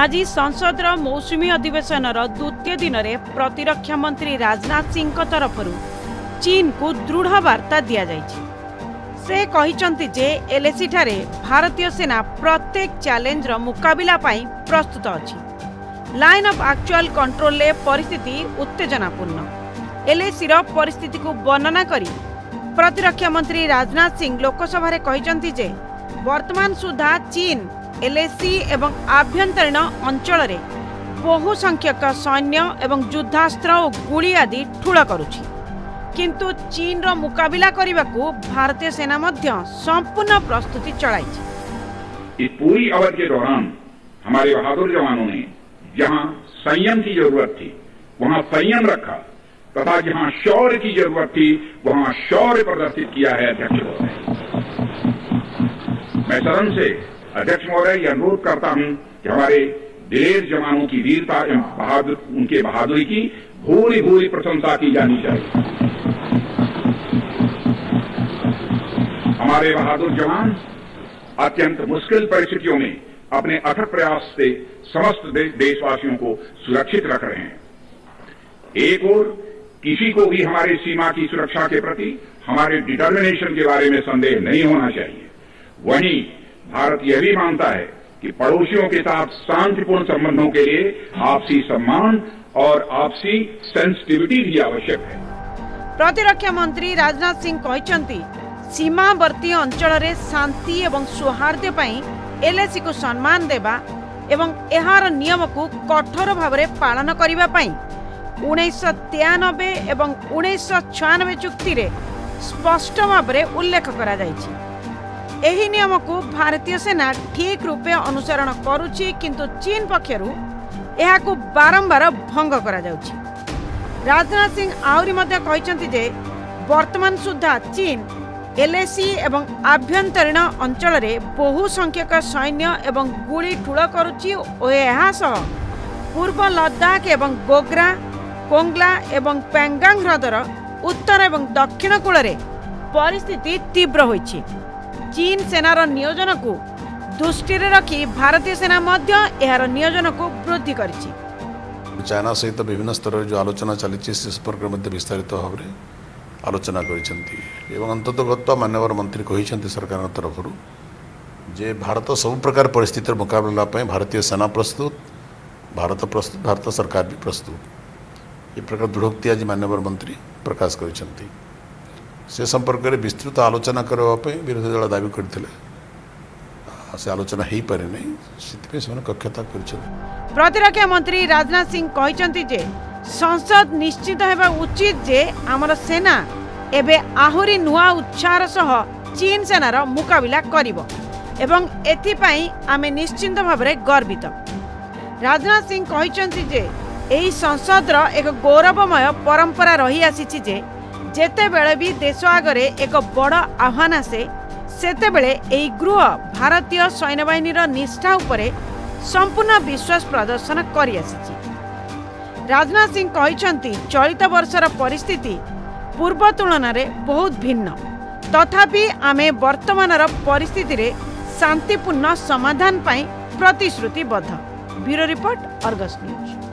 आज संसदर मौसुमी अधिवेशन द्वितीय दिन में प्रतिरक्षा मंत्री राजनाथ सिंह तरफ चीन को दृढ़ वार्ता दि जाए। एलएसी ठारे भारतीय सेना प्रत्येक चैलेंजर मुकाबला प्रस्तुत अछि। लाइन ऑफ एक्चुअल कंट्रोल ले परिस्थिति उत्तेजनापूर्ण। एलएसी रो परिस्थिति को वर्णना करी प्रतिरक्षा मंत्री राजनाथ सिंह लोकसभा रे कहिसंती जे वर्तमान सुधा चीन एलएसी एवं आभ्यंतरीण अंचल रे बहु संख्यक सैन्य एवं युद्धास्त्र और गुड़ी आदि ठूल करुछि, किंतु चीन रो मुकाबला करने को भारतीय सेना मध्य संपूर्ण प्रस्तुति चलाई। इस पूरी अवधि के दौरान हमारे बहादुर जवानों ने जहां संयम की जरूरत थी वहां संयम रखा तथा जहां शौर्य की जरूरत थी वहां शौर्य प्रदर्शित किया है। अध्यक्ष महोदय, मैं सदन से अध्यक्ष महोदय यह अनुरोध करता हूं कि हमारे देश जवानों की वीरता एवं उनके बहादुरी की भूरी भूरी प्रशंसा की जानी चाहिए। हमारे बहादुर जवान अत्यंत मुश्किल परिस्थितियों में अपने अथक प्रयास से समस्त देशवासियों को सुरक्षित रख रहे हैं। एक ओर किसी को भी हमारे सीमा की सुरक्षा के प्रति हमारे डिटर्मिनेशन के बारे में संदेह नहीं होना चाहिए। वहीं भारत यह भी मानता है कि पड़ोसियों के साथ शांतिपूर्ण संबंधों के लिए आपसी सम्मान और आपसी सेंसिटिविटी भी आवश्यक है। प्रतिरक्षा मंत्री राजनाथ सिंह कहते सीमावर्ती अंचल रे शांति एवं सौहार्द एलएसी को सम्मान देवा एवं एहार नियम को कठोर भाव में पालन करने पर 1993 एवं 1996 चुक्ति रे स्पष्ट भाव में उल्लेख करा जायछि। एही नियम को भारतीय सेना ठीक रूपे अनुसरण करुछि, किंतु चीन पक्षरु एहाकु बारंबार भंग करा जाउछि। राजनाथ सिंह आउरी मध्य कहचंती जे वर्तमान सुधा चीन एलएसी एवं आभ्यंतरीण अंचल रे बहु संख्यक सैन्य एवं गुड़ी ठूल करुछि और एहा सह पूर्व लद्दाख एवं गोग्रा कोंग्रा एवं पैंगांग्र दर उत्तर एवं दक्षिण कूल रे परिस्थिति तीव्र होइछि। चीन सेनार नियोजन को दृष्टि रखी भारतीय सेना मध्य एहार नियोजन को वृद्धि करिछि। चाइना सहित विभिन्न स्तर जो आलोचना चली संपर्क मध्य विस्तारित भाव में आलोचना करिसेंती एवं अंततगत माननीय मंत्री कहिसेंती सरकार तरफ जे भारत सब प्रकार परिस्थितिर मुकाबला पय भारतीय सेना प्रस्तुत भारत सरकार भी प्रस्तुत। ये प्रकार दृढ़ोक्ति आज माननीय मंत्री प्रकाश करिसेंती। से संपर्क में विस्तृत आलोचना करने विरोधी दल दावी करते से आलोचना हो पारे नहीं से कक्षता कर। प्रतिरक्षा मंत्री राजनाथ सिंह कहते जे संसद निश्चित होगा उचित जे आमर सेना एबे आहुरी नुआ उत्साह सह चीन सेनार मुकाबला करिबो एवं एथिपाई आमे निश्चिंत भाव में गर्वित। राजनाथ सिंह कहते जे एही संसदर एक गौरवमय परंपरा रही आसीछि जे जेते बेले भी देश आगरे एक बड़ आह्वान आसे सेते बेले एही गृह भारतीय सैन्य बाहिनीर निष्ठा उपरे संपूर्ण विश्वास प्रदर्शन करि आसीछि। राजनाथ सिंह कहिसंती चलित वर्षर परिस्थिति पूर्व तुलन में बहुत भिन्न, तथापि आमे वर्तमानर परिस्थिति रे शांतिपूर्ण समाधान पाई प्रतिश्रुतिबद्ध। Bureau report, Argus news.